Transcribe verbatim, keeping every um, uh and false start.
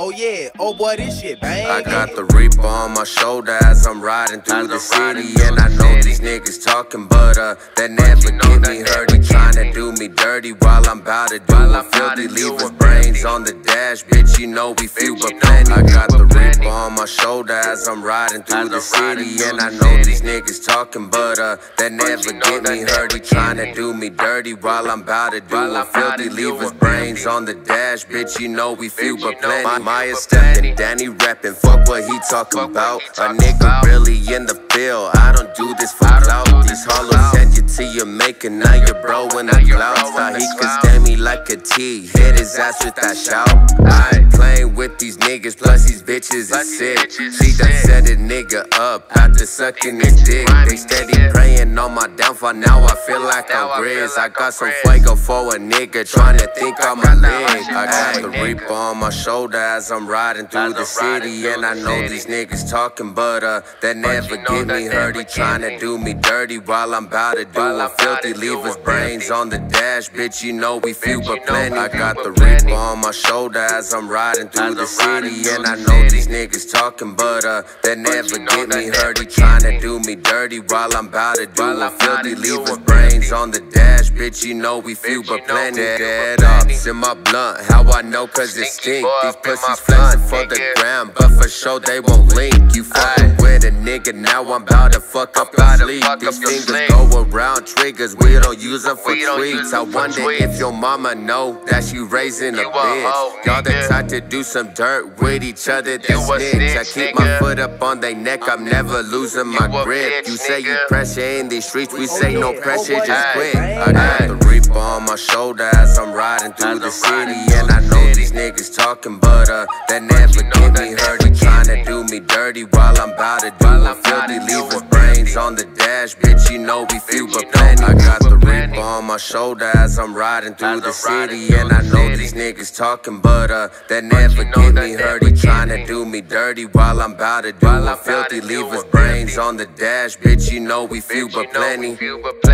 oh yeah, oh boy, this shit bang. I got the Reaper on my shoulder as I'm riding through the city, and I know these niggas talking, but uh, that never get me hurt. They tryna do me dirty while I'm bout to do a filthy. Leave his brains on the dash, bitch, you know we few but plenty. I got the Reaper on my shoulder as I'm riding through the city, and I know these niggas talking, but uh, that never get me hurt. They tryna do me dirty while I'm bout to do a filthy. Leave his brains on the dash, bitch, you know we few but plenty. Maya steppin', Danny rappin', fuck what he talking about. A nigga really in the field, I don't do this for clout. These hollows sent you to your maker, now you're bro in the clouds. Now he can stand me like a T, hit his ass with that shout. I ain't playin' with these niggas, plus these bitches is sick. She done set a nigga up after sucking his dick. They steady prayin' on my downfall, now I feel like I'm Grizz. I got some fuego for a nigga, tryna think I'm a leg. I got the Reaper on my shoulder as I'm riding through the city, and I know these niggas talking, but uh, that never get me hurt. He tryna do me dirty while I'm bout to do a filthy. Leave his brains on the dash, bitch, you know we few but plenty. I got the Reaper on my shoulder as I'm riding through the city, and I know these niggas talking, but uh, that never get me hurt. He tryna do me dirty while I'm bout to do a filthy. Leave his brains on the dash, bitch, you know we few but plenty. Dead ops in my blunt, how I know cause it stink. These pussies flexing for the gram, but for sure they won't link. You fuckin' with a nigga, now I'm bout to fuck up your sleep. These fingers go around triggers, we don't use them for tweets. I wonder if your mama know that she raising a bitch. Y'all the type to do some dirt with each other, then snitch. I keep my foot up on they neck, I'm never losing my grip. You say you pressure in these streets, we say no pressure, just quit. I got the Reaper on my shoulder as I'm riding through the city, and I know these niggas talking, but uh, that never get me hurt. He tryna do me dirty while I'm bout to do a filthy. Leave his brains on the dash, bitch, you know we few but plenty. I got the Reaper on my shoulder as I'm riding through the city, and I know these niggas talking, but uh, that never get me hurt. He tryna do me dirty while I'm bout to do a filthy. Leave his brains on the dash, bitch, you know we few but plenty.